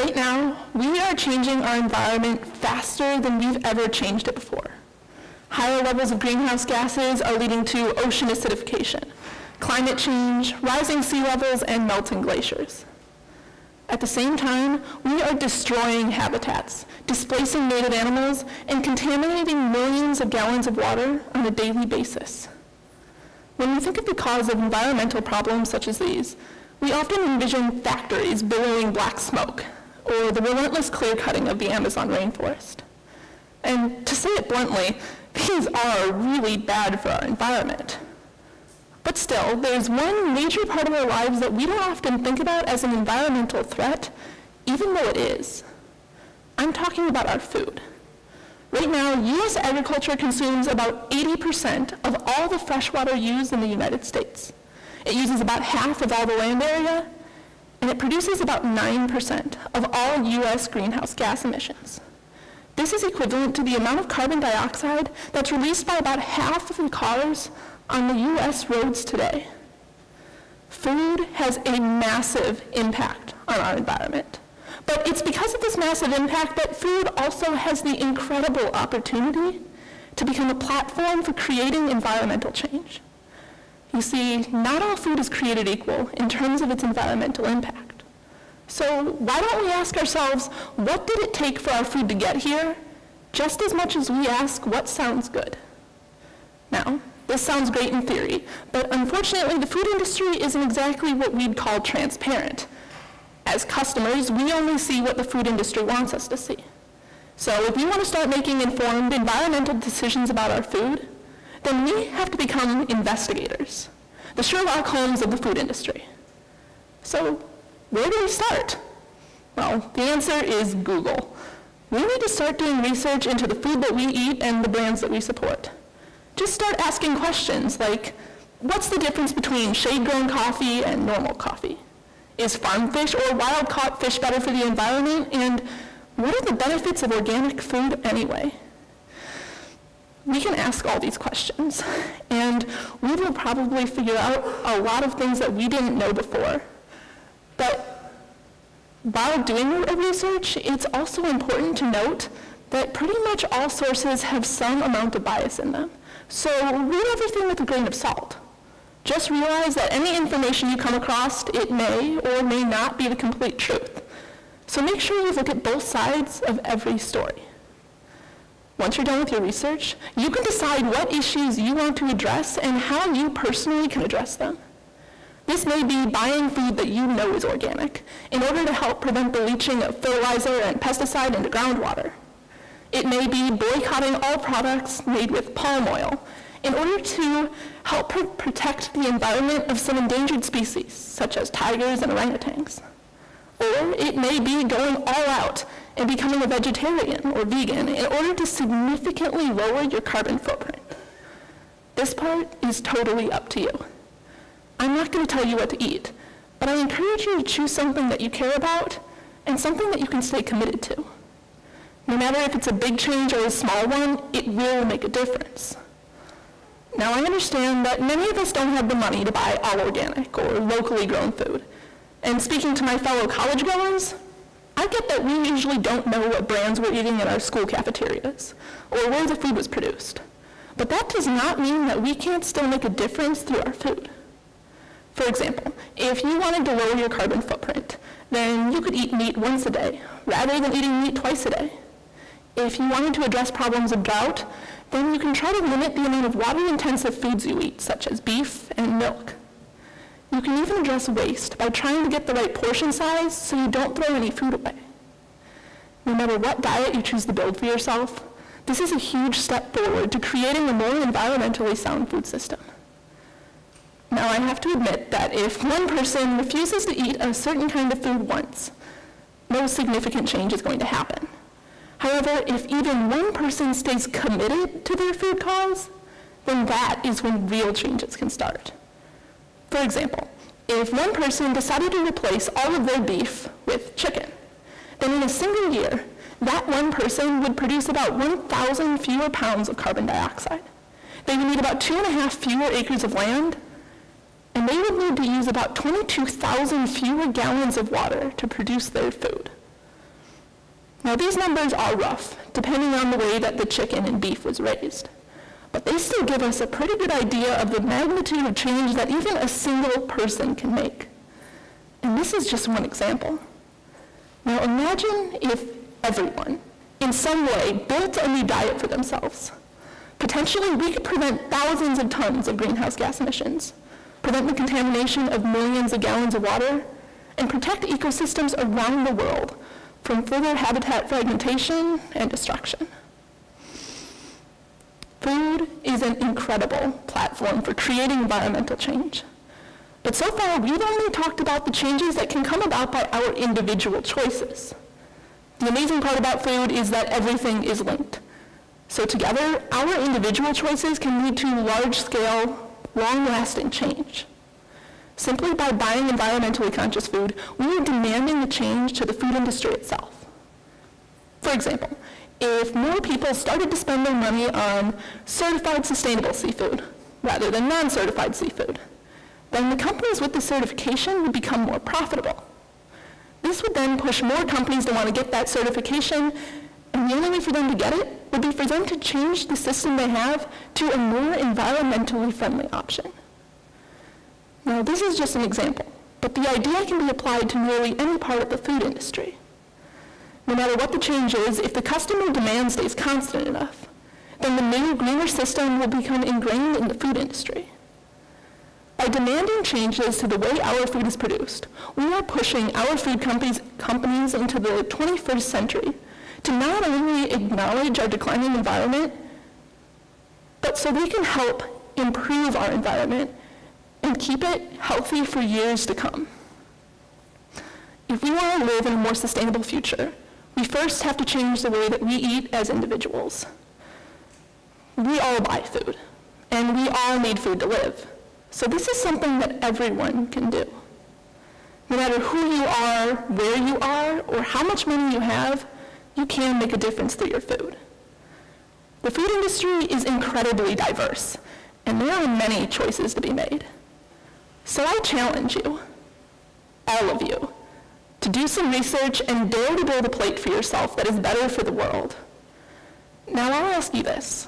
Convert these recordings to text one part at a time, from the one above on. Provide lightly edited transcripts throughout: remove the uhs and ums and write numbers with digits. Right now, we are changing our environment faster than we've ever changed it before. Higher levels of greenhouse gases are leading to ocean acidification, climate change, rising sea levels, and melting glaciers. At the same time, we are destroying habitats, displacing native animals, and contaminating millions of gallons of water on a daily basis. When we think of the cause of environmental problems such as these, we often envision factories billowing black smoke, or the relentless clear-cutting of the Amazon rainforest. And to say it bluntly, these are really bad for our environment. But still, there's one major part of our lives that we don't often think about as an environmental threat, even though it is. I'm talking about our food. Right now, U.S. agriculture consumes about 80% of all the fresh water used in the United States. It uses about half of all the land area, and it produces about 9% of all U.S. greenhouse gas emissions. This is equivalent to the amount of carbon dioxide that's released by about half of the cars on the U.S. roads today. Food has a massive impact on our environment. But it's because of this massive impact that food also has the incredible opportunity to become a platform for creating environmental change. You see, not all food is created equal in terms of its environmental impact. So why don't we ask ourselves, what did it take for our food to get here, just as much as we ask what sounds good? Now, this sounds great in theory, but unfortunately the food industry isn't exactly what we'd call transparent. As customers, we only see what the food industry wants us to see. So if we want to start making informed environmental decisions about our food, then we have to become investigators, the Sherlock Holmes of the food industry. So, where do we start? Well, the answer is Google. We need to start doing research into the food that we eat and the brands that we support. Just start asking questions like, what's the difference between shade-grown coffee and normal coffee? Is farm fish or wild-caught fish better for the environment? And what are the benefits of organic food anyway? We can ask all these questions, and we will probably figure out a lot of things that we didn't know before. But while doing research, it's also important to note that pretty much all sources have some amount of bias in them. So read everything with a grain of salt. Just realize that any information you come across, it may or may not be the complete truth. So make sure you look at both sides of every story. Once you're done with your research, you can decide what issues you want to address and how you personally can address them. This may be buying food that you know is organic in order to help prevent the leaching of fertilizer and pesticide into groundwater. It may be boycotting all products made with palm oil in order to help protect the environment of some endangered species, such as tigers and orangutans. Or it may be going all out and becoming a vegetarian or vegan in order to significantly lower your carbon footprint. This part is totally up to you. I'm not going to tell you what to eat, but I encourage you to choose something that you care about and something that you can stay committed to. No matter if it's a big change or a small one, it will make a difference. Now, I understand that many of us don't have the money to buy all organic or locally grown food. And speaking to my fellow college-goers, I get that we usually don't know what brands we're eating in our school cafeterias or where the food was produced. But that does not mean that we can't still make a difference through our food. For example, if you wanted to lower your carbon footprint, then you could eat meat once a day, rather than eating meat twice a day. If you wanted to address problems of drought, then you can try to limit the amount of water-intensive foods you eat, such as beef and milk. You can even address waste by trying to get the right portion size so you don't throw any food away. No matter what diet you choose to build for yourself, this is a huge step forward to creating a more environmentally sound food system. Now, I have to admit that if one person refuses to eat a certain kind of food once, no significant change is going to happen. However, if even one person stays committed to their food cause, then that is when real changes can start. For example, if one person decided to replace all of their beef with chicken, then in a single year, that one person would produce about 1,000 fewer pounds of carbon dioxide. They would need about 2.5 fewer acres of land, and they would need to use about 22,000 fewer gallons of water to produce their food. Now these numbers are rough, depending on the way that the chicken and beef was raised. But they still give us a pretty good idea of the magnitude of change that even a single person can make. And this is just one example. Now imagine if everyone, in some way, built a new diet for themselves. Potentially, we could prevent thousands of tons of greenhouse gas emissions, prevent the contamination of millions of gallons of water, and protect ecosystems around the world from further habitat fragmentation and destruction. Food is an incredible platform for creating environmental change. But so far, we've only talked about the changes that can come about by our individual choices. The amazing part about food is that everything is linked. So together, our individual choices can lead to large-scale, long-lasting change. Simply by buying environmentally conscious food, we are demanding a change to the food industry itself. For example, if more people started to spend their money on certified sustainable seafood rather than non-certified seafood, then the companies with the certification would become more profitable. This would then push more companies to want to get that certification, and the only way for them to get it would be for them to change the system they have to a more environmentally friendly option. Now, this is just an example, but the idea can be applied to nearly any part of the food industry. No matter what the change is, if the customer demand stays constant enough, then the new, greener system will become ingrained in the food industry. By demanding changes to the way our food is produced, we are pushing our food companies into the 21st century to not only acknowledge our declining environment, but so we can help improve our environment and keep it healthy for years to come. If we want to live in a more sustainable future, we first have to change the way that we eat as individuals. We all buy food, and we all need food to live. So this is something that everyone can do. No matter who you are, where you are, or how much money you have, you can make a difference through your food. The food industry is incredibly diverse, and there are many choices to be made. So I challenge you, all of you, to do some research and dare to build a plate for yourself that is better for the world. Now I'll ask you this.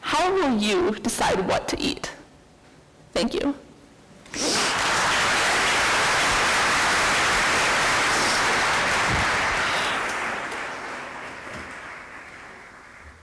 How will you decide what to eat? Thank you.